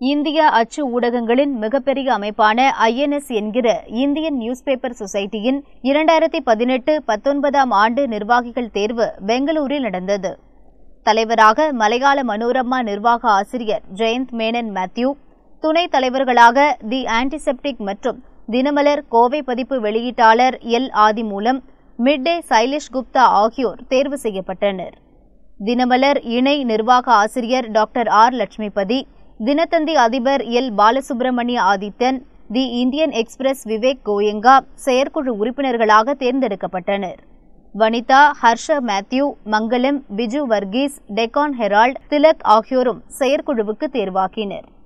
India Achu Udagangalin, Megaperi Amepana, INS Yengira, Indian Newspaper Society in Irandarati Padinatu, Patunbada Mand, Nirvakikal Terva, Bengaluru Nadanda. Talavaraga, Malayala Manorama Nirvaka Asiriyar, Jayanth Menon Matthew, Tunai Talavaragalaga, The Antiseptic Metrum, Dinamalar, Kove Padipu Veliitalar, Yel Adi Mulam, Midday Silesh Gupta Akyur, Terva Sigapataner. Dinamalar, Yine Nirvaka Asiriyar, Dr. R. Lakshmipadi. Dinathanthi Adibar Yel Balasubramania Adithan, the Indian Express Vivek Goyenga, Sayerkudu Uripinargalaga Tendrekapataner. Vanitha, Harsha Matthew, Mangalam, Biju Varghese, Deccan Herald, Tilak Akhurum, Sayerkuduvukku Thervakiner.